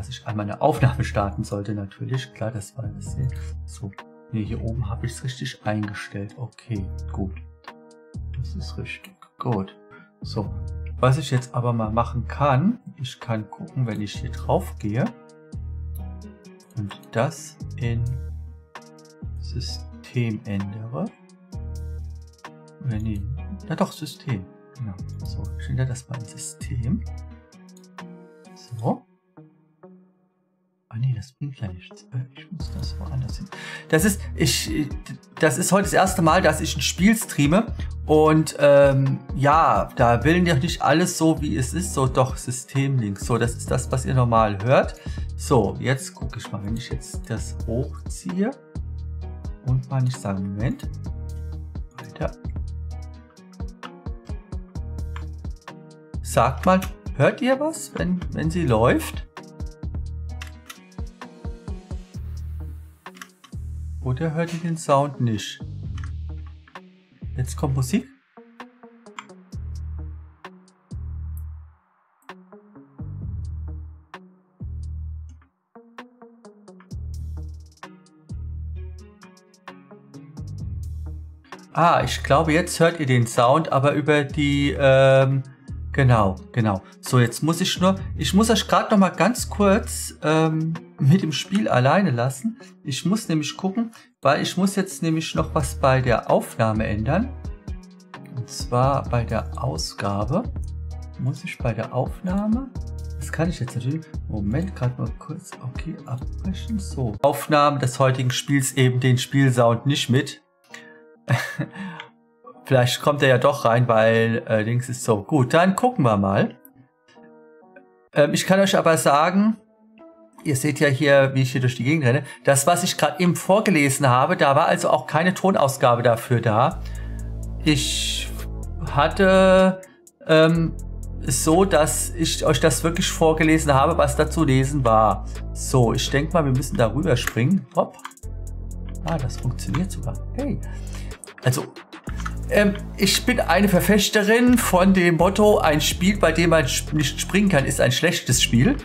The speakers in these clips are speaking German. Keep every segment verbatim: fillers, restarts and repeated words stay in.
dass ich einmal eine Aufnahme starten sollte, natürlich. Klar, das war das. So, nee, hier oben habe ich es richtig eingestellt. Okay, gut. Das ist richtig. Gut. So, was ich jetzt aber mal machen kann, ich kann gucken, wenn ich hier drauf gehe und das in System ändere. Oder nee, na doch, System. Genau. So, ich ändere das mal in System. So. Ah nee, das bringt ja nichts. Ich muss das woanders hin. Das ist, ich, das ist heute das erste Mal, dass ich ein Spiel streame. Und ähm, ja, da will ja nicht alles so, wie es ist. So, doch, Systemlinks. So, das ist das, was ihr normal hört. So, jetzt gucke ich mal, wenn ich jetzt das hochziehe. Und mal nicht sagen, Moment. Weiter. Sagt mal, hört ihr was, wenn, wenn sie läuft? Oder hört ihr den Sound nicht? Jetzt kommt Musik. Ah, ich glaube, jetzt hört ihr den Sound, aber über die... Ähm Genau, genau. So, jetzt muss ich nur, ich muss euch gerade noch mal ganz kurz ähm, mit dem Spiel alleine lassen. Ich muss nämlich gucken, weil ich muss jetzt nämlich noch was bei der Aufnahme ändern. Und zwar bei der Ausgabe. Muss ich bei der Aufnahme, das kann ich jetzt natürlich, Moment, gerade mal kurz, okay, abbrechen, so. Aufnahme des heutigen Spiels eben den Spielsound nicht mit. Vielleicht kommt er ja doch rein, weil äh, links ist so. Gut, dann gucken wir mal. Ähm, ich kann euch aber sagen, ihr seht ja hier, wie ich hier durch die Gegend renne. Das, was ich gerade eben vorgelesen habe, da war also auch keine Tonausgabe dafür da. Ich hatte ähm, so, dass ich euch das wirklich vorgelesen habe, was da zu lesen war. So, ich denke mal, wir müssen da rüber springen. Hopp. Ah, das funktioniert sogar. Hey. Also... Ähm, ich bin eine Verfechterin von dem Motto, ein Spiel, bei dem man nicht springen kann, ist ein schlechtes Spiel.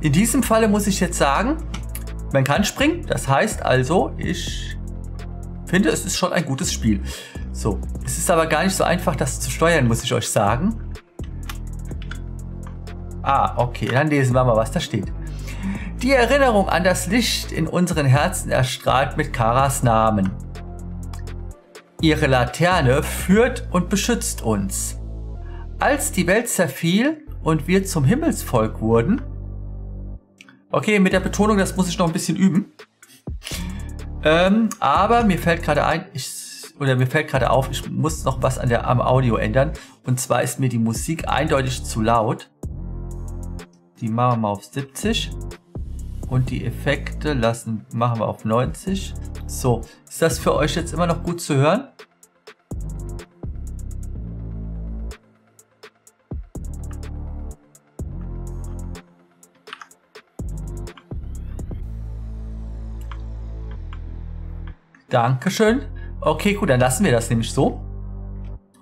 In diesem Falle muss ich jetzt sagen, man kann springen. Das heißt also, ich finde, es ist schon ein gutes Spiel. So, es ist aber gar nicht so einfach, das zu steuern, muss ich euch sagen. Ah, okay, dann lesen wir mal, was da steht. Die Erinnerung an das Licht in unseren Herzen erstrahlt mit Karas Namen. Ihre Laterne führt und beschützt uns. Als die Welt zerfiel und wir zum Himmelsvolk wurden... Okay, mit der Betonung, das muss ich noch ein bisschen üben. Ähm, aber mir fällt gerade ein, ich, oder mir fällt gerade auf, ich muss noch was an der, am Audio ändern. Und zwar ist mir die Musik eindeutig zu laut. Die machen wir mal auf siebzig. Und die Effekte lassen, machen wir auf neunzig. So, ist das für euch jetzt immer noch gut zu hören? Dankeschön. Okay, gut, dann lassen wir das nämlich so.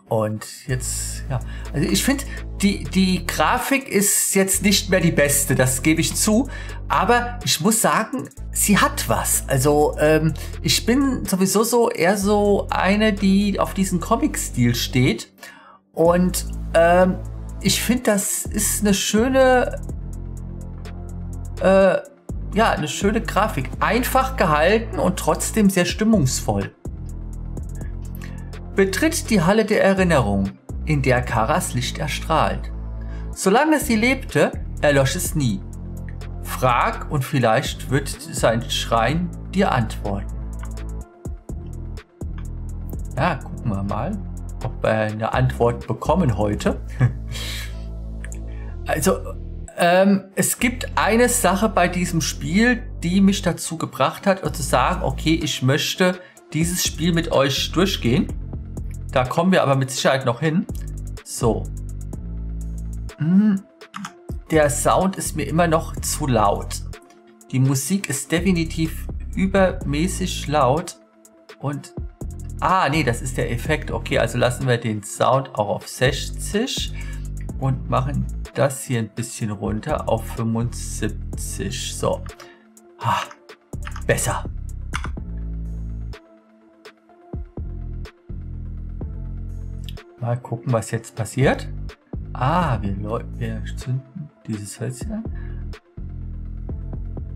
Und jetzt, ja, also ich finde, die, die Grafik ist jetzt nicht mehr die beste, das gebe ich zu. Aber ich muss sagen, sie hat was. Also ähm, ich bin sowieso so eher so eine, die auf diesen Comic-Stil steht. Und ähm, ich finde, das ist eine schöne, äh, ja, eine schöne Grafik. Einfach gehalten und trotzdem sehr stimmungsvoll. Betritt die Halle der Erinnerung, in der Karas Licht erstrahlt. Solange sie lebte, erlosch es nie. Frag und vielleicht wird sein Schrein dir antworten. Ja, gucken wir mal, ob wir eine Antwort bekommen heute. Also, ähm, es gibt eine Sache bei diesem Spiel, die mich dazu gebracht hat, zu sagen, okay, ich möchte dieses Spiel mit euch durchgehen. Da kommen wir aber mit Sicherheit noch hin. So. Der Sound ist mir immer noch zu laut. Die Musik ist definitiv übermäßig laut. Und... Ah, nee, das ist der Effekt. Okay, also lassen wir den Sound auch auf sechzig. Und machen das hier ein bisschen runter auf fünfundsiebzig. So. Ha, besser. Mal gucken, was jetzt passiert. Ah, wir, wir zünden dieses Hölzchen.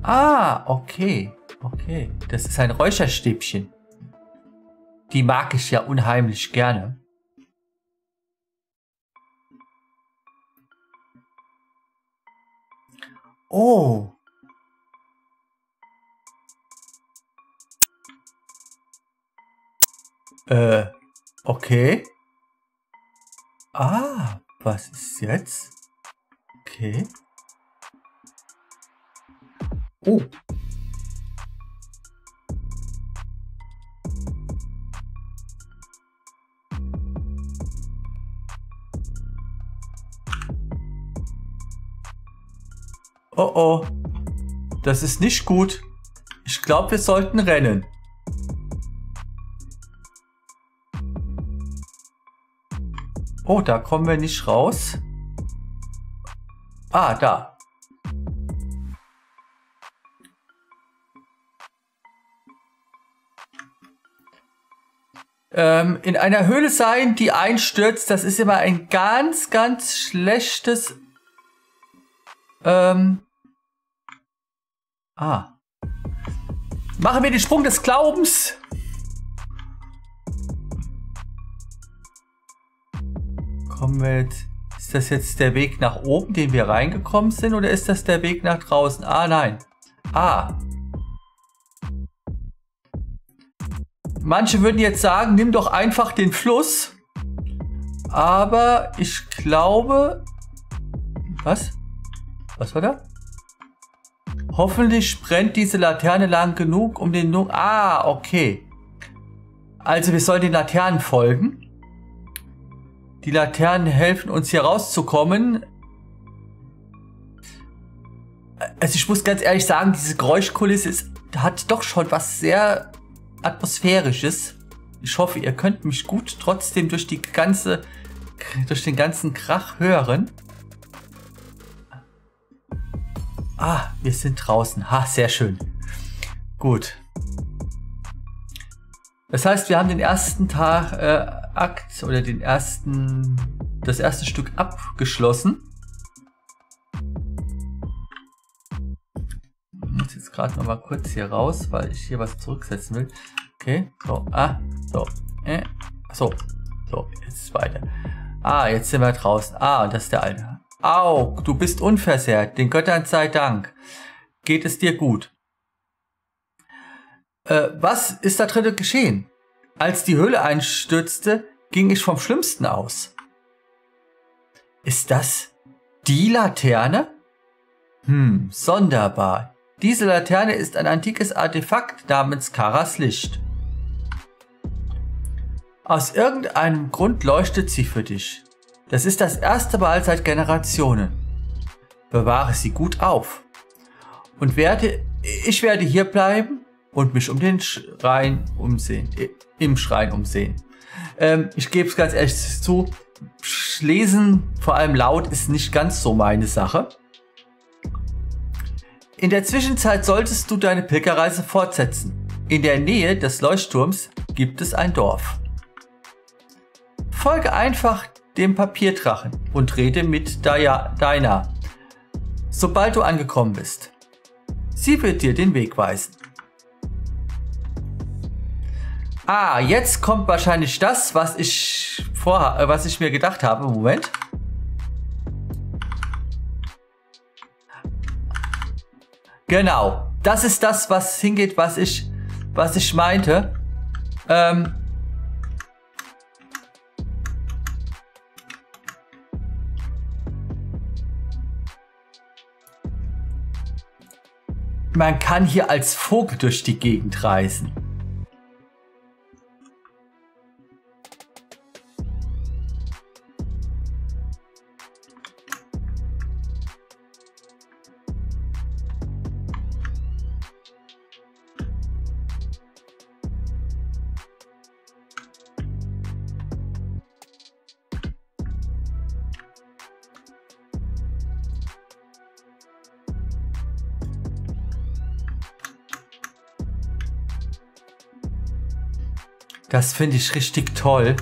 Ah, okay. Okay. Das ist ein Räucherstäbchen. Die mag ich ja unheimlich gerne. Oh. Äh, okay. Ah, was ist jetzt? Okay. Oh. Oh oh. Das ist nicht gut. Ich glaube, wir sollten rennen. Oh, da kommen wir nicht raus. Ah, da. Ähm, in einer Höhle sein, die einstürzt, das ist immer ein ganz, ganz schlechtes... Ähm... Ah. Machen wir den Sprung des Glaubens. Kommen wir jetzt, ist das jetzt der Weg nach oben, den wir reingekommen sind, oder ist das der Weg nach draußen? Ah, nein. Ah. Manche würden jetzt sagen, nimm doch einfach den Fluss. Aber ich glaube... Was? Was war da? Hoffentlich brennt diese Laterne lang genug, um den... Nu ah, okay. Also wir sollen den Laternen folgen. Die Laternen helfen uns hier rauszukommen. Also ich muss ganz ehrlich sagen, diese Geräuschkulisse ist, hat doch schon was sehr Atmosphärisches. Ich hoffe, ihr könnt mich gut trotzdem durch die ganze, durch den ganzen Krach hören. Ah, wir sind draußen. Ha, sehr schön. Gut. Das heißt, wir haben den ersten Tag, äh, Akt oder den ersten, das erste Stück abgeschlossen. Ich muss jetzt gerade noch mal kurz hier raus, weil ich hier was zurücksetzen will. Okay, so, ah, so, äh, so, so, jetzt weiter. Ah, jetzt sind wir draußen. Ah, und das ist der eine. Au, du bist unversehrt, den Göttern sei Dank. Geht es dir gut? Äh, was ist da drinnen geschehen? Als die Höhle einstürzte, ging ich vom Schlimmsten aus. Ist das die Laterne? Hm, sonderbar. Diese Laterne ist ein antikes Artefakt namens Karas Licht. Aus irgendeinem Grund leuchtet sie für dich. Das ist das erste Mal seit Generationen. Bewahre sie gut auf. Und werde, ich werde hier bleiben und mich um den Schrein umsehen. Im Schrein umsehen. Ähm, ich gebe es ganz ehrlich zu, lesen, vor allem laut, ist nicht ganz so meine Sache. In der Zwischenzeit solltest du deine Pilgerreise fortsetzen. In der Nähe des Leuchtturms gibt es ein Dorf. Folge einfach dem Papierdrachen und rede mit Diana, sobald du angekommen bist. Sie wird dir den Weg weisen. Ah, jetzt kommt wahrscheinlich das, was ich vorha äh, was ich mir gedacht habe. Moment. Genau, das ist das, was hingeht, was ich, was ich meinte. Ähm Man kann hier als Vogel durch die Gegend reisen. Das finde ich richtig toll.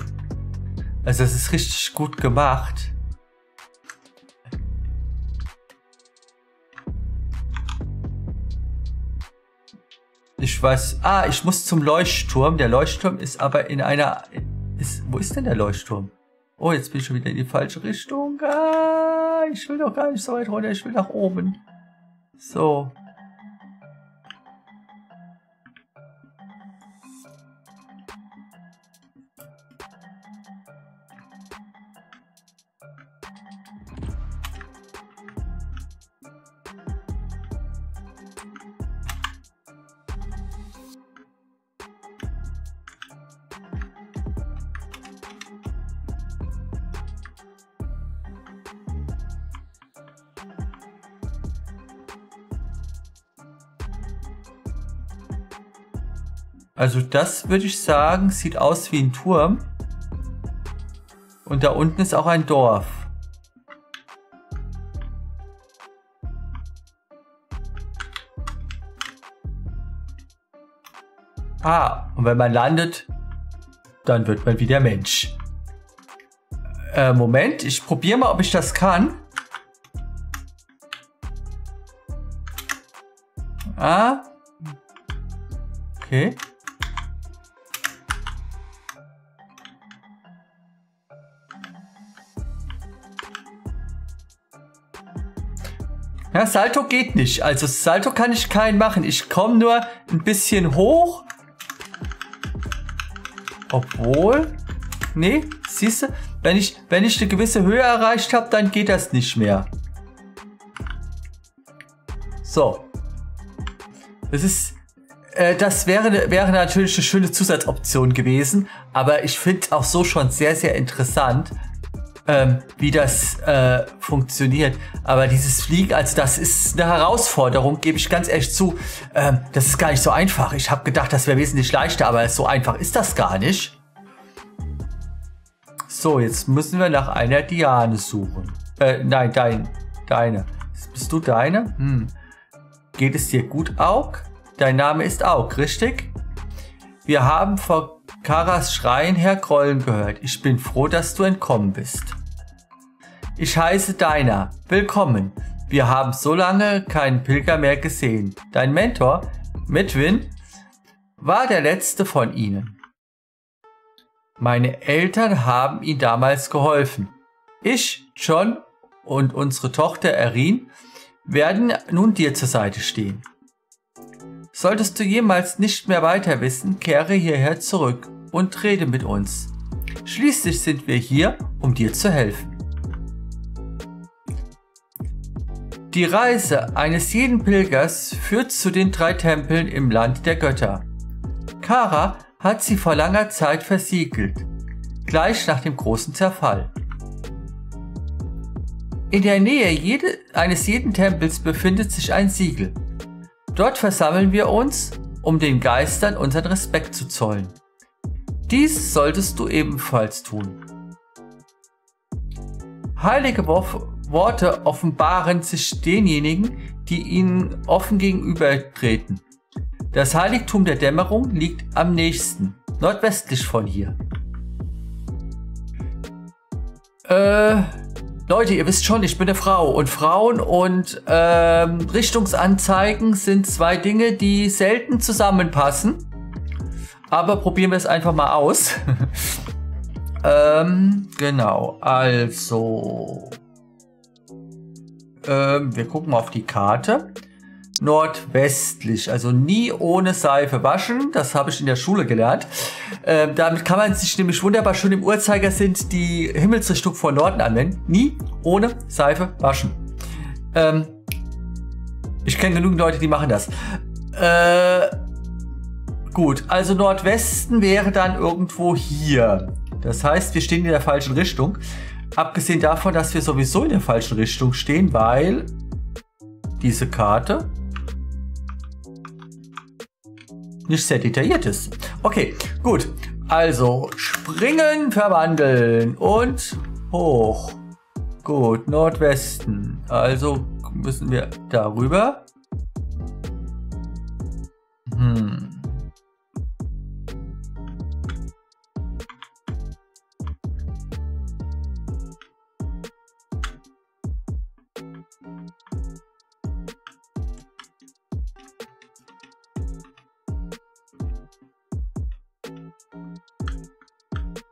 Also es ist richtig gut gemacht. Ich weiß, ah, ich muss zum Leuchtturm. Der Leuchtturm ist aber in einer, ist, wo ist denn der Leuchtturm? Oh, jetzt bin ich schon wieder in die falsche Richtung. Ah, ich will doch gar nicht so weit runter, ich will nach oben. So. Also das würde ich sagen, sieht aus wie ein Turm. Und da unten ist auch ein Dorf. Ah, und wenn man landet, dann wird man wieder Mensch. Äh, Moment, ich probiere mal, ob ich das kann. Ah. Okay. Ja, Salto geht nicht. Also Salto kann ich keinen machen. Ich komme nur ein bisschen hoch. Obwohl. Nee, siehst du, wenn ich, wenn ich eine gewisse Höhe erreicht habe, dann geht das nicht mehr. So. Das ist. Äh, das wäre, wäre natürlich eine schöne Zusatzoption gewesen. Aber ich finde auch so schon sehr, sehr interessant. Ähm, wie das äh, funktioniert. Aber dieses Fliegen, also das ist eine Herausforderung, gebe ich ganz ehrlich zu. Ähm, das ist gar nicht so einfach. Ich habe gedacht, das wäre wesentlich leichter, aber so einfach ist das gar nicht. So, jetzt müssen wir nach einer Diane suchen. Äh, nein, dein, deine. Bist du deine? Hm. Geht es dir gut, Aug? Dein Name ist Aug, richtig? Wir haben vor Karas Schreien hergrollen gehört. Ich bin froh, dass du entkommen bist. Ich heiße Deiner. Willkommen. Wir haben so lange keinen Pilger mehr gesehen. Dein Mentor, Midwin, war der letzte von ihnen. Meine Eltern haben ihm damals geholfen. Ich, John und unsere Tochter Erin werden nun dir zur Seite stehen. Solltest du jemals nicht mehr weiter wissen, kehre hierher zurück und rede mit uns. Schließlich sind wir hier, um dir zu helfen. Die Reise eines jeden Pilgers führt zu den drei Tempeln im Land der Götter. Kara hat sie vor langer Zeit versiegelt, gleich nach dem großen Zerfall. In der Nähe jede, eines jeden Tempels befindet sich ein Siegel. Dort versammeln wir uns, um den Geistern unseren Respekt zu zollen. Dies solltest du ebenfalls tun. Heilige Worte offenbaren sich denjenigen, die ihnen offen gegenübertreten. Das Heiligtum der Dämmerung liegt am nächsten, nordwestlich von hier. Äh... Leute, ihr wisst schon, ich bin eine Frau und Frauen und ähm, Richtungsanzeigen sind zwei Dinge, die selten zusammenpassen. Aber probieren wir es einfach mal aus. ähm, genau, also ähm, wir gucken mal auf die Karte. Nordwestlich, also nie ohne Seife waschen, das habe ich in der Schule gelernt. Ähm, damit kann man sich nämlich wunderbar schön im Uhrzeigersinn die Himmelsrichtung von Norden anwenden. Nie ohne Seife waschen. Ähm, ich kenne genügend Leute, die machen das. Äh, gut, also Nordwesten wäre dann irgendwo hier. Das heißt, wir stehen in der falschen Richtung. Abgesehen davon, dass wir sowieso in der falschen Richtung stehen, weil diese Karte nicht sehr detailliert ist. Okay, gut. Also springen, verwandeln und hoch. Gut, Nordwesten. Also müssen wir darüber. Hm.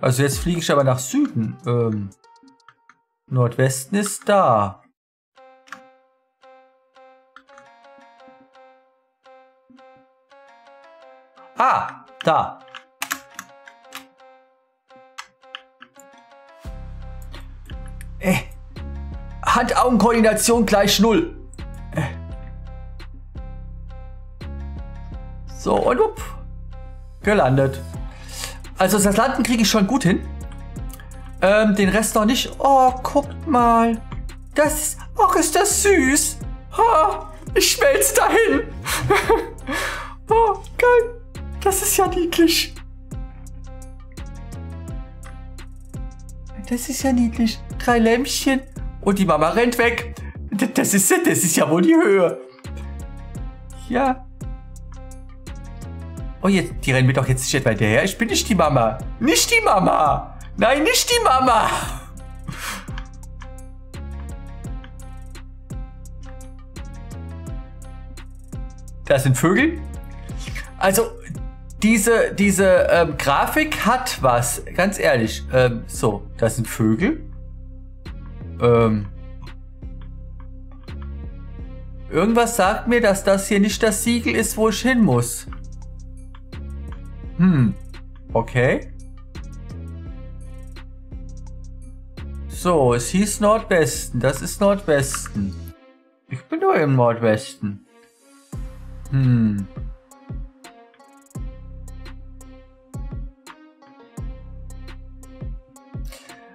Also jetzt fliege ich aber nach Süden. Ähm, Nordwesten ist da. Ah, da. Äh. Hand-Augen-Koordination gleich null. Äh. So, und upp. Gelandet. Also das Landen kriege ich schon gut hin. Ähm, den Rest noch nicht. Oh, guckt mal. Das ist... Ach, ist das süß. Ha, ich schmelze dahin. Oh, geil. Das ist ja niedlich. Das ist ja niedlich. Drei Lämpchen. Und die Mama rennt weg. Das ist, das ist ja wohl die Höhe. Ja. Oh, jetzt, die rennen mir doch jetzt nicht etwa hinterher. Ich bin nicht die Mama. Nicht die Mama. Nein, nicht die Mama. Das sind Vögel. Also, diese, diese ähm, Grafik hat was. Ganz ehrlich. Ähm, so, das sind Vögel. Ähm, irgendwas sagt mir, dass das hier nicht das Siegel ist, wo ich hin muss. Hm, okay. So, es hieß Nordwesten. Das ist Nordwesten. Ich bin doch im Nordwesten. Hm.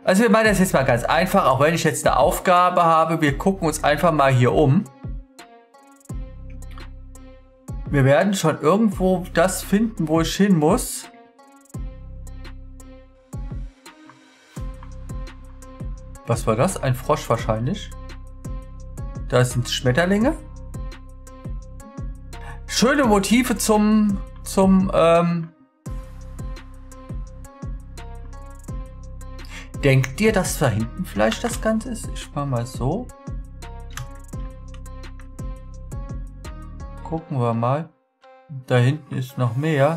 Also wir machen das jetzt mal ganz einfach, auch wenn ich jetzt eine Aufgabe habe. Wir gucken uns einfach mal hier um. Wir werden schon irgendwo das finden, wo ich hin muss. Was war das? Ein Frosch wahrscheinlich. Da sind Schmetterlinge. Schöne Motive zum... zum ähm Denkt ihr, dass da hinten vielleicht das Ganze ist? Ich mach mal so. Gucken wir mal. Da hinten ist noch mehr.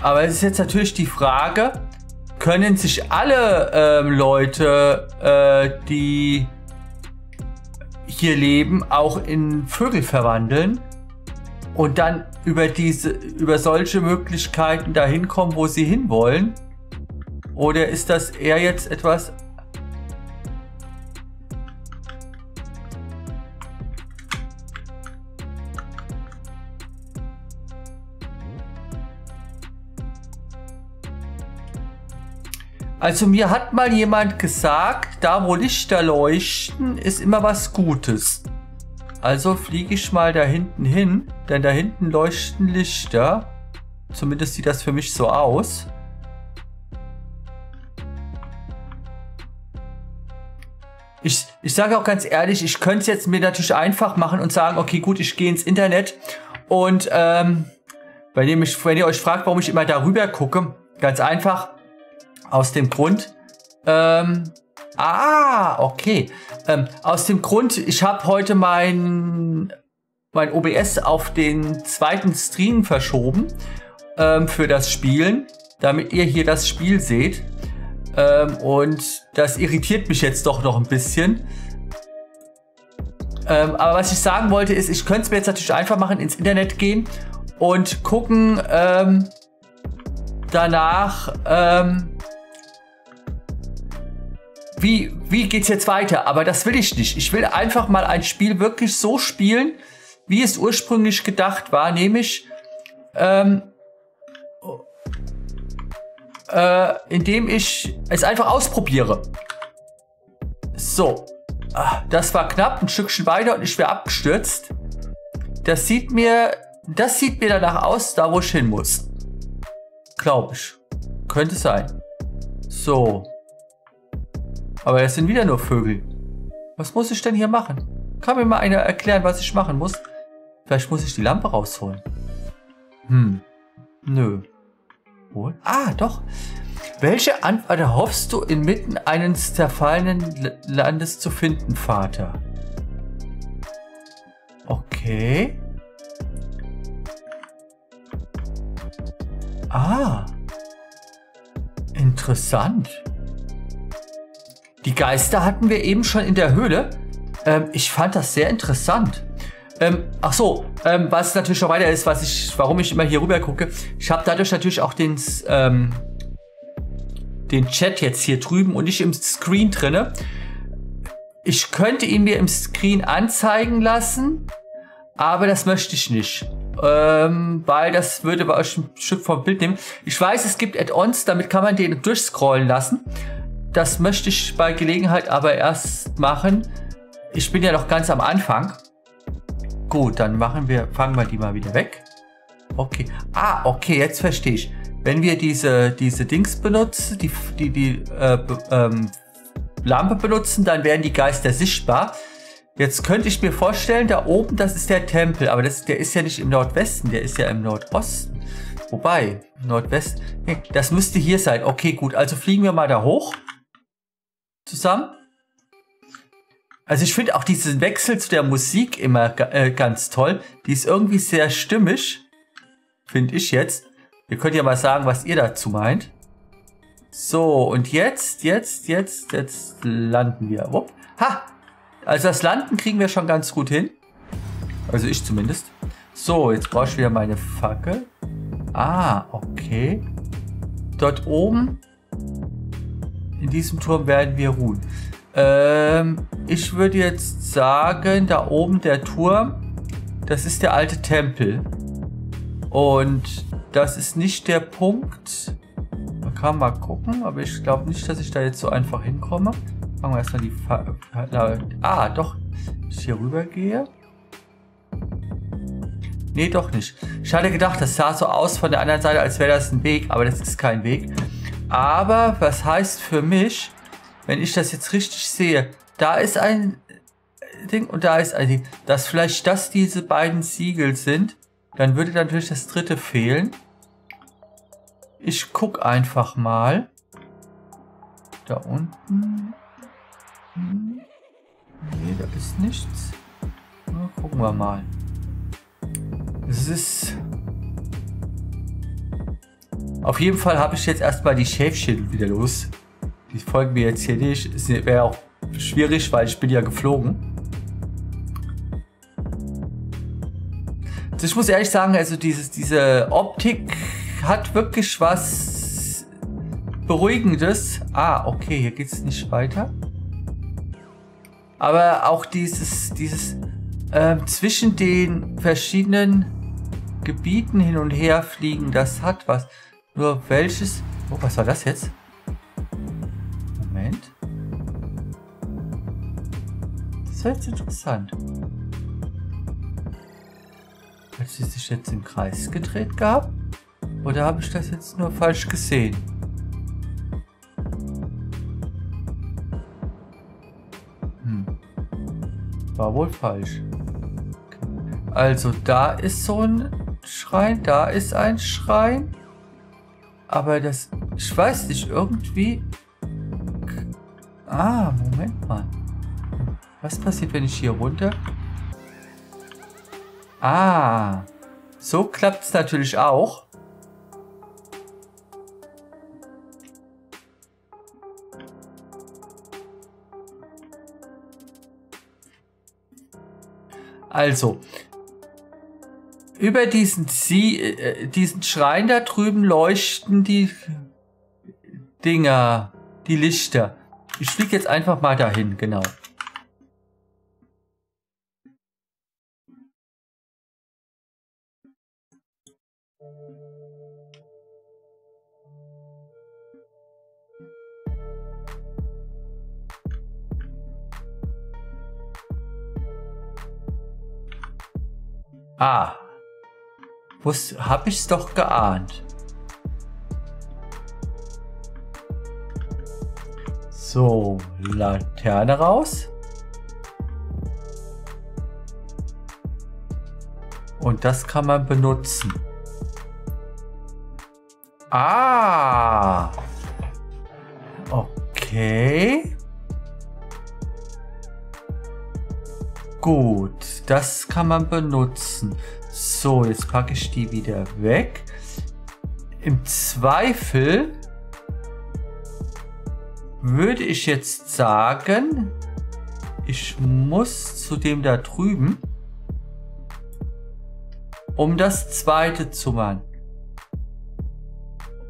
Aber es ist jetzt natürlich die Frage, können sich alle ähm, Leute, äh, die hier leben, auch in Vögel verwandeln? Und dann über diese, über solche Möglichkeiten dahin kommen, wo sie hinwollen? Oder ist das eher jetzt etwas? Also mir hat mal jemand gesagt, da wo Lichter leuchten, ist immer was Gutes. Also fliege ich mal da hinten hin, denn da hinten leuchten Lichter. Zumindest sieht das für mich so aus. Ich, ich sage auch ganz ehrlich, ich könnte es jetzt mir natürlich einfach machen und sagen, okay gut, ich gehe ins Internet. Und ähm, wenn ihr mich, wenn ihr euch fragt, warum ich immer darüber gucke, ganz einfach, aus dem Grund, ähm, ah, okay. Ähm, aus dem Grund, ich habe heute mein, mein O B S auf den zweiten Stream verschoben ähm, für das Spielen, damit ihr hier das Spiel seht. Ähm, und das irritiert mich jetzt doch noch ein bisschen. Ähm, aber was ich sagen wollte ist, ich könnte es mir jetzt natürlich einfach machen, ins Internet gehen und gucken ähm, danach... Ähm, Wie, wie geht's jetzt weiter? Aber das will ich nicht. Ich will einfach mal ein Spiel wirklich so spielen, wie es ursprünglich gedacht war. Nämlich, ähm, äh, indem ich es einfach ausprobiere. So. Das war knapp. Ein Stückchen weiter und ich wäre abgestürzt. Das sieht mir, das sieht mir danach aus, da wo ich hin muss. Glaube ich. Könnte sein. So. Aber das sind wieder nur Vögel. Was muss ich denn hier machen? Kann mir mal einer erklären, was ich machen muss? Vielleicht muss ich die Lampe rausholen. Hm. Nö. Wohl? Ah, doch. Welche Antwort hoffst du, inmitten eines zerfallenen Landes zu finden, Vater? Okay. Ah, interessant. Die Geister hatten wir eben schon in der Höhle. Ähm, ich fand das sehr interessant. Ähm, ach so, ähm, was natürlich noch weiter ist, was ich, warum ich immer hier rüber gucke. Ich habe dadurch natürlich auch den, ähm, den Chat jetzt hier drüben und nicht im Screen drinne. Ich könnte ihn mir im Screen anzeigen lassen, aber das möchte ich nicht. Ähm, weil das würde bei euch ein Stück vom Bild nehmen. Ich weiß, es gibt Add-ons, damit kann man den durchscrollen lassen. Das möchte ich bei Gelegenheit aber erst machen. Ich bin ja noch ganz am Anfang. Gut, dann machen wir, fangen wir die mal wieder weg. Okay. Ah, okay, jetzt verstehe ich. Wenn wir diese, diese Dings benutzen, die, die, die äh, ähm, Lampe benutzen, dann werden die Geister sichtbar. Jetzt könnte ich mir vorstellen, da oben, das ist der Tempel, aber das, der ist ja nicht im Nordwesten, der ist ja im Nordosten. Wobei, Nordwesten, nee, das müsste hier sein. Okay, gut, also fliegen wir mal da hoch. Zusammen. Also ich finde auch diesen Wechsel zu der Musik immer äh, ganz toll. Die ist irgendwie sehr stimmig, finde ich jetzt. Ihr könnt ja mal sagen, was ihr dazu meint. So, und jetzt, jetzt, jetzt, jetzt landen wir. Wupp. Ha! Also das Landen kriegen wir schon ganz gut hin. Also ich zumindest. So, jetzt brauche ich wieder meine Fackel. Ah, okay. Dort oben, in diesem Turm werden wir ruhen. Ähm, ich würde jetzt sagen, da oben der Turm, das ist der alte Tempel. Und das ist nicht der Punkt. Man kann mal gucken, aber ich glaube nicht, dass ich da jetzt so einfach hinkomme. Fangen wir erstmal die Fa Ah, doch. Bis ich hier rüber gehe. Nee, doch nicht. Ich hatte gedacht, das sah so aus von der anderen Seite, als wäre das ein Weg. Aber das ist kein Weg. Aber was heißt für mich, wenn ich das jetzt richtig sehe, da ist ein Ding und da ist ein Ding. Dass vielleicht das diese beiden Siegel sind, dann würde natürlich das dritte fehlen. Ich guck einfach mal. Da unten. Nee, da ist nichts. Na, gucken wir mal. Es ist... Auf jeden Fall habe ich jetzt erstmal die Schäfchen wieder los. Die folgen mir jetzt hier nicht. Es wäre auch schwierig, weil ich bin ja geflogen. Also ich muss ehrlich sagen, also dieses, diese Optik hat wirklich was Beruhigendes. Ah, okay, hier geht es nicht weiter. Aber auch dieses, dieses äh, zwischen den verschiedenen Gebieten hin und her fliegen, das hat was. Nur welches... Oh, was war das jetzt? Moment. Das war jetzt interessant. Hat sie sich jetzt im Kreis gedreht gehabt? Oder habe ich das jetzt nur falsch gesehen? Hm. War wohl falsch. Also da ist so ein Schrein, da ist ein Schrein. Aber das, ich weiß nicht, irgendwie... Ah, Moment mal. Was passiert, wenn ich hier runter... Ah, so klappt es natürlich auch. Also, über diesen, Sie äh, diesen Schrein da drüben leuchten die Dinger, die Lichter. Ich fliege jetzt einfach mal dahin, genau. Ah, hab ich's doch geahnt. So, Laterne raus. Und das kann man benutzen. Ah, okay. Gut, das kann man benutzen. So, jetzt packe ich die wieder weg. Im Zweifel würde ich jetzt sagen, ich muss zu dem da drüben, um das zweite zu machen.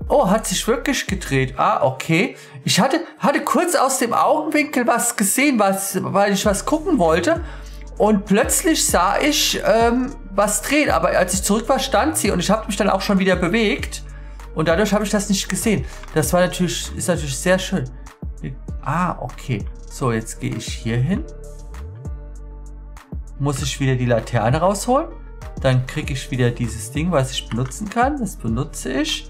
Oh, hat sich wirklich gedreht. Ah, okay. Ich hatte, hatte kurz aus dem Augenwinkel was gesehen, was, weil ich was gucken wollte. Und plötzlich sah ich ähm, was drehen. Aber als ich zurück war, stand sie. Und ich habe mich dann auch schon wieder bewegt. Und dadurch habe ich das nicht gesehen. Das war natürlich, ist natürlich sehr schön. Ah, okay. So, jetzt gehe ich hier hin. Muss ich wieder die Laterne rausholen. Dann kriege ich wieder dieses Ding, was ich benutzen kann. Das benutze ich.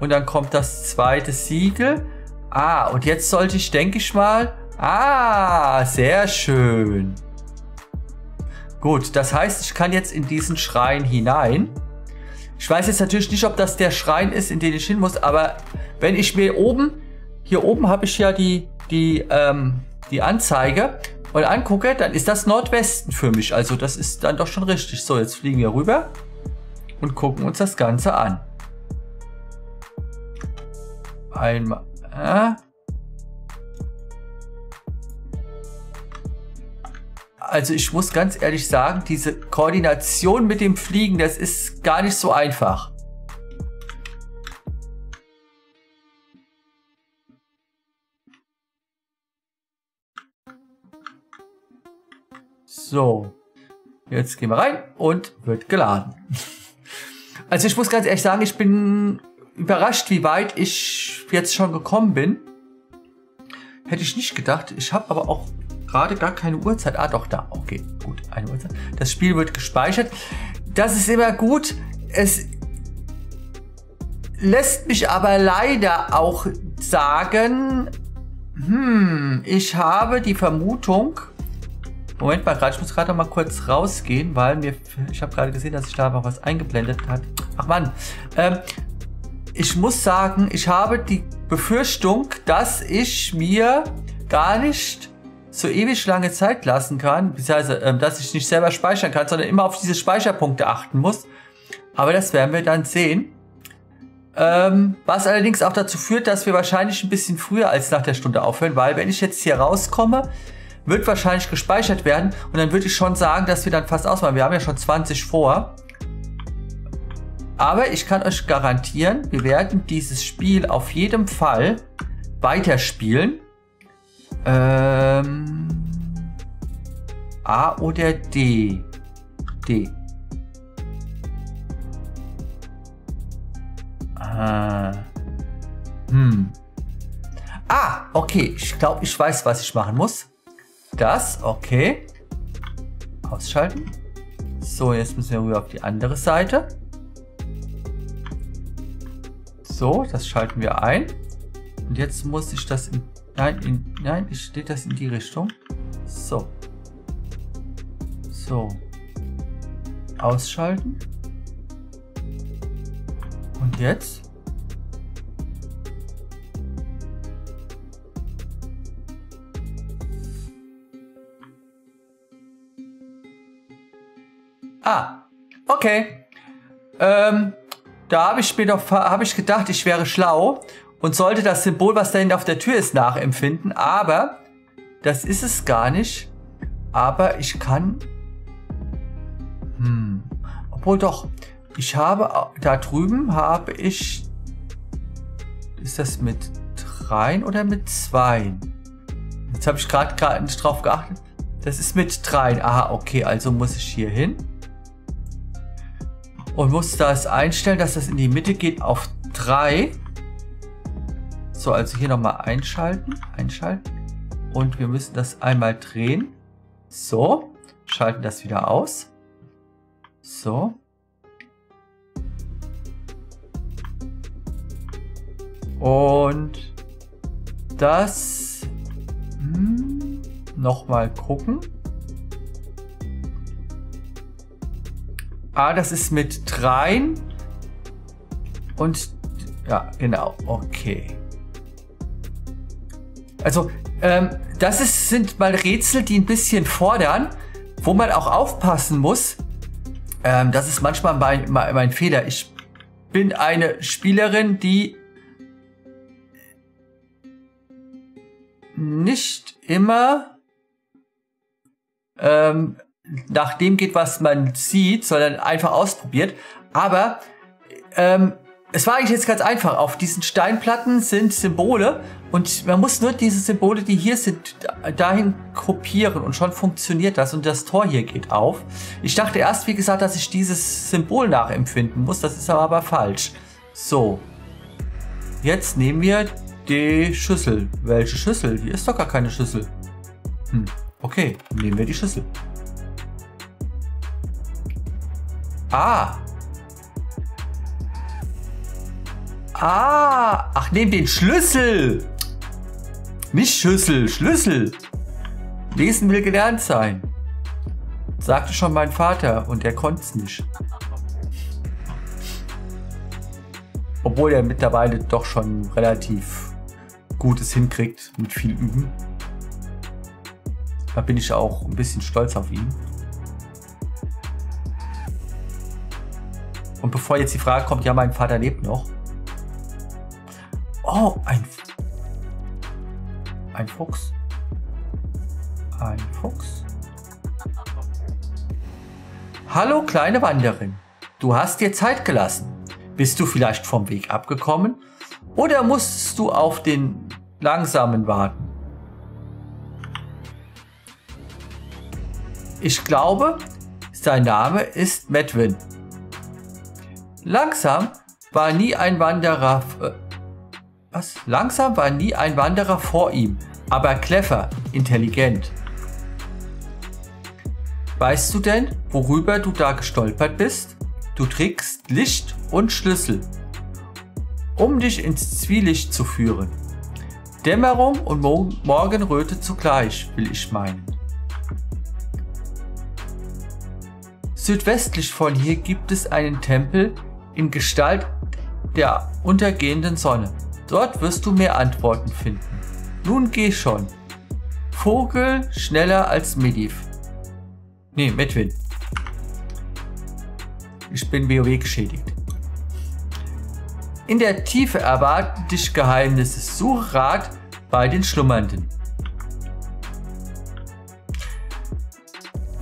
Und dann kommt das zweite Siegel. Ah, und jetzt sollte ich, denke ich mal... Ah, sehr schön. Gut, das heißt, ich kann jetzt in diesen Schrein hinein. Ich weiß jetzt natürlich nicht, ob das der Schrein ist, in den ich hin muss. Aber wenn ich mir oben... Hier oben habe ich ja die, die, ähm, die Anzeige. Und angucke, dann ist das Nordwesten für mich. Also das ist dann doch schon richtig. So, jetzt fliegen wir rüber. Und gucken uns das Ganze an. Einmal. Äh. Also ich muss ganz ehrlich sagen, diese Koordination mit dem Fliegen, das ist gar nicht so einfach. So, jetzt gehen wir rein und wird geladen. Also ich muss ganz ehrlich sagen, ich bin überrascht, wie weit ich jetzt schon gekommen bin. Hätte ich nicht gedacht. Ich habe aber auch gerade gar keine Uhrzeit. Ah, doch, da. Okay, gut, eine Uhrzeit. Das Spiel wird gespeichert. Das ist immer gut. Es lässt mich aber leider auch sagen, hm, ich habe die Vermutung... Moment mal gerade, ich muss gerade noch mal kurz rausgehen, weil mir... Ich habe gerade gesehen, dass ich da noch was eingeblendet hat. Ach Mann. Ähm... Ich muss sagen, ich habe die Befürchtung, dass ich mir gar nicht so ewig lange Zeit lassen kann, beziehungsweise, äh, dass ich nicht selber speichern kann, sondern immer auf diese Speicherpunkte achten muss. Aber das werden wir dann sehen. Ähm, was allerdings auch dazu führt, dass wir wahrscheinlich ein bisschen früher als nach der Stunde aufhören, weil wenn ich jetzt hier rauskomme, wird wahrscheinlich gespeichert werden und dann würde ich schon sagen, dass wir dann fast ausmachen. Wir haben ja schon zwanzig vor. Aber ich kann euch garantieren, wir werden dieses Spiel auf jeden Fall weiterspielen. Ähm, A oder D? D. Ah. Hm. Ah, okay. Ich glaube, ich weiß, was ich machen muss. Das, okay. Ausschalten. So, jetzt müssen wir rüber auf die andere Seite. So, das schalten wir ein. Und jetzt muss ich das in... Nein, in, nein, ich stehe das in die Richtung. So. So. Ausschalten. Und jetzt? Ah, okay. Ähm... Da habe ich mir doch habe ich gedacht, ich wäre schlau und sollte das Symbol, was da hinten auf der Tür ist, nachempfinden. Aber das ist es gar nicht. Aber ich kann... Hm. Obwohl doch. Ich habe... Da drüben habe ich... Ist das mit dreien oder mit zwei? Jetzt habe ich gerade nicht drauf geachtet. Das ist mit dreien. Aha, okay. Also muss ich hier hin. Und muss das einstellen, dass das in die Mitte geht auf drei. So, also hier nochmal einschalten. Einschalten. Und wir müssen das einmal drehen. So. Schalten das wieder aus. So. Und das hm, nochmal gucken. Ah, das ist mit dreien. Und ja, genau. Okay. Also, ähm, das ist, sind mal Rätsel, die ein bisschen fordern, wo man auch aufpassen muss. Ähm, das ist manchmal mein, mein Fehler. Ich bin eine Spielerin, die nicht immer ähm, nach dem geht, was man sieht, sondern einfach ausprobiert. Aber ähm, es war eigentlich jetzt ganz einfach. Auf diesen Steinplatten sind Symbole und man muss nur diese Symbole, die hier sind, dahin kopieren und schon funktioniert das und das Tor hier geht auf. Ich dachte erst, wie gesagt, dass ich dieses Symbol nachempfinden muss. Das ist aber falsch. So, jetzt nehmen wir die Schüssel. Welche Schüssel? Hier ist doch gar keine Schüssel. Hm, okay, nehmen wir die Schüssel. Ah. Ah. Ach, nehmt den Schlüssel. Nicht Schüssel, Schlüssel. Lesen will gelernt sein. Sagte schon mein Vater und er konnte es nicht. Obwohl er mittlerweile doch schon relativ Gutes hinkriegt mit viel Üben. Da bin ich auch ein bisschen stolz auf ihn. Und bevor jetzt die Frage kommt, ja, mein Vater lebt noch. Oh, ein, ein Fuchs. Ein Fuchs. Hallo, kleine Wanderin. Du hast dir Zeit gelassen. Bist du vielleicht vom Weg abgekommen? Oder musstest du auf den Langsamen warten? Ich glaube, sein Name ist Medwin. Langsam war nie ein Wanderer. Äh, was? Langsam war nie ein Wanderer vor ihm, aber clever, intelligent. Weißt du denn, worüber du da gestolpert bist? Du trägst Licht und Schlüssel, um dich ins Zwielicht zu führen. Dämmerung und Mo- Morgenröte zugleich, will ich meinen. Südwestlich von hier gibt es einen Tempel, in Gestalt der untergehenden Sonne. Dort wirst du mehr Antworten finden. Nun geh schon. Vogel schneller als Mediv. Nee, Medwin. Ich bin WoW geschädigt. In der Tiefe erwarten dich Geheimnisse. Suche Rat bei den Schlummernden.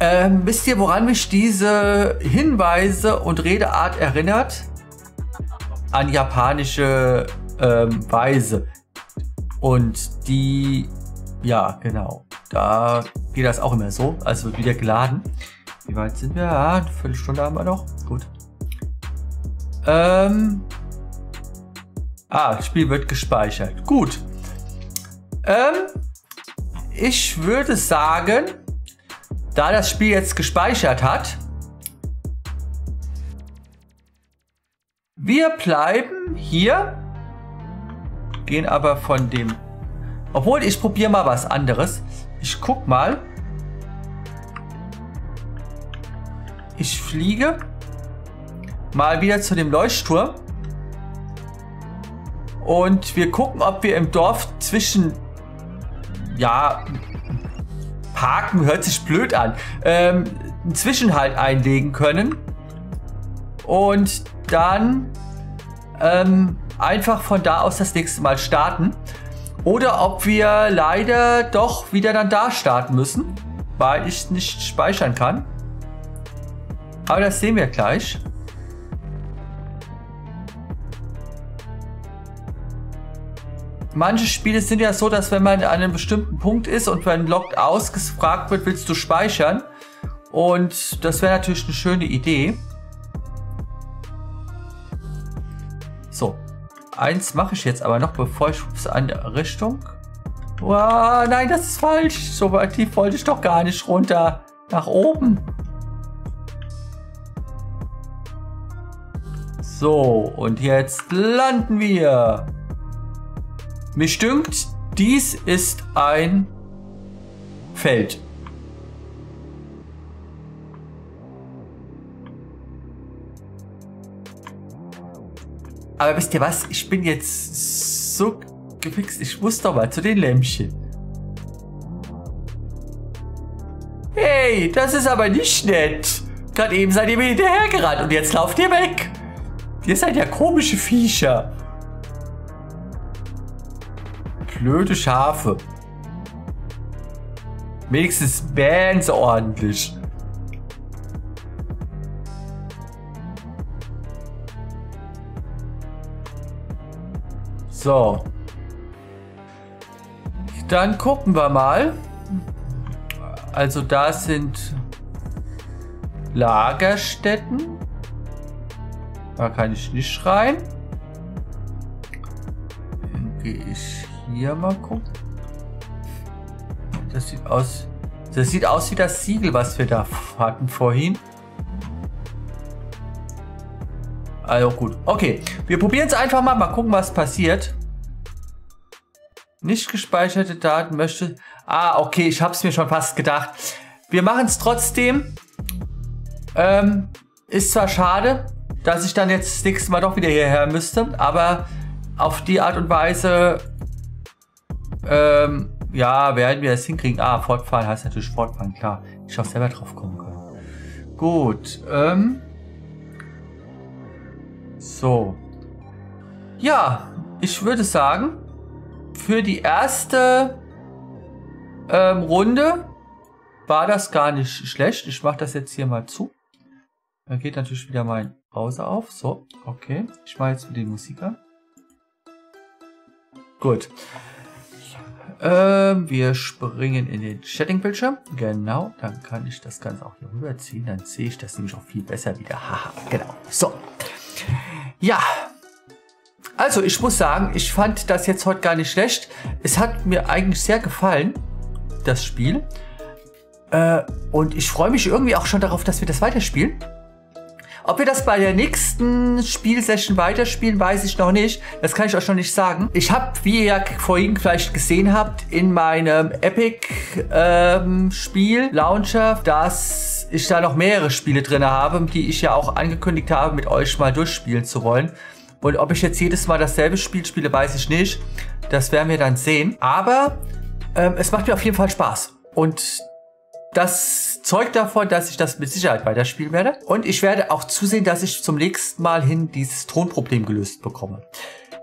Ähm, wisst ihr, woran mich diese Hinweise und Redeart erinnert? An japanische ähm, Weise. Und die, ja, genau. Da geht das auch immer so. Also wird wieder geladen. Wie weit sind wir? Ah, eine Viertelstunde haben wir noch. Gut. Ähm. Ah, das Spiel wird gespeichert. Gut. Ähm. Ich würde sagen, da das Spiel jetzt gespeichert hat, wir bleiben hier, gehen aber von dem, obwohl ich probiere mal was anderes. Ich guck mal. Ich fliege mal wieder zu dem Leuchtturm und wir gucken, ob wir im Dorf zwischen, ja, Haken hört sich blöd an, ähm, einen Zwischenhalt einlegen können und dann ähm, einfach von da aus das nächste Mal starten oder ob wir leider doch wieder dann da starten müssen, weil ich nicht speichern kann, aber das sehen wir gleich. Manche Spiele sind ja so, dass wenn man an einem bestimmten Punkt ist und man loggt aus, gefragt wird, willst du speichern? Und das wäre natürlich eine schöne Idee. So, eins mache ich jetzt aber noch, bevor ich in eine Richtung. Wow, nein, das ist falsch. So weit tief wollte ich doch gar nicht runter. Nach oben. So, und jetzt landen wir. Mich dünkt, dies ist ein Feld. Aber wisst ihr was? Ich bin jetzt so gefixt. Ich muss doch mal zu den Lämpchen. Hey, das ist aber nicht nett. Gerade eben seid ihr mir hinterhergerannt und jetzt lauft ihr weg. Ihr seid ja komische Viecher. Blöde Schafe. Wenigstens bähn's ordentlich. So. Dann gucken wir mal. Also da sind Lagerstätten. Da kann ich nicht rein. Dann gehe ich hier mal gucken. Das sieht aus. Das sieht aus wie das Siegel, was wir da hatten vorhin. Also gut. Okay. Wir probieren es einfach mal. Mal gucken, was passiert. Nicht gespeicherte Daten möchte. Ah, okay. Ich habe es mir schon fast gedacht. Wir machen es trotzdem. Ähm, ist zwar schade, dass ich dann jetzt das nächste Mal doch wieder hierher müsste, aber auf die Art und Weise, ähm, ja, werden wir das hinkriegen. Ah, fortfahren heißt natürlich fortfahren, klar. Ich auch selber drauf kommen können. Gut, ähm, so. Ja, ich würde sagen, für die erste ähm, Runde war das gar nicht schlecht. Ich mache das jetzt hier mal zu. Da geht natürlich wieder mein Browser auf. So, okay. Ich mache jetzt mit den Musiker. Gut. Ähm, wir springen in den Chatting-Bildschirm. Genau, dann kann ich das Ganze auch hier rüberziehen. Dann sehe ich das nämlich auch viel besser wieder. Haha, genau. So. Ja. Also, ich muss sagen, ich fand das jetzt heute gar nicht schlecht. Es hat mir eigentlich sehr gefallen, das Spiel. Äh, und ich freue mich irgendwie auch schon darauf, dass wir das weiterspielen. Ob wir das bei der nächsten Spielsession weiterspielen, weiß ich noch nicht. Das kann ich euch noch nicht sagen. Ich habe, wie ihr ja vorhin vielleicht gesehen habt, in meinem Epic-Spiel-Launcher, ähm, dass ich da noch mehrere Spiele drin habe, die ich ja auch angekündigt habe, mit euch mal durchspielen zu wollen. Und ob ich jetzt jedes Mal dasselbe Spiel spiele, weiß ich nicht. Das werden wir dann sehen. Aber ähm, es macht mir auf jeden Fall Spaß. Und das zeugt davon, dass ich das mit Sicherheit weiterspielen werde. Und ich werde auch zusehen, dass ich zum nächsten Mal hin dieses Thronproblem gelöst bekomme.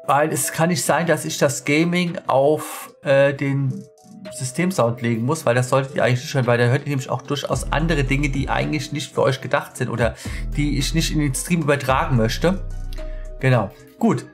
Weil es kann nicht sein, dass ich das Gaming auf äh, den Systemsound legen muss, weil das solltet ihr eigentlich nicht hören, weil da hört ihr nämlich auch durchaus andere Dinge, die eigentlich nicht für euch gedacht sind oder die ich nicht in den Stream übertragen möchte. Genau. Gut.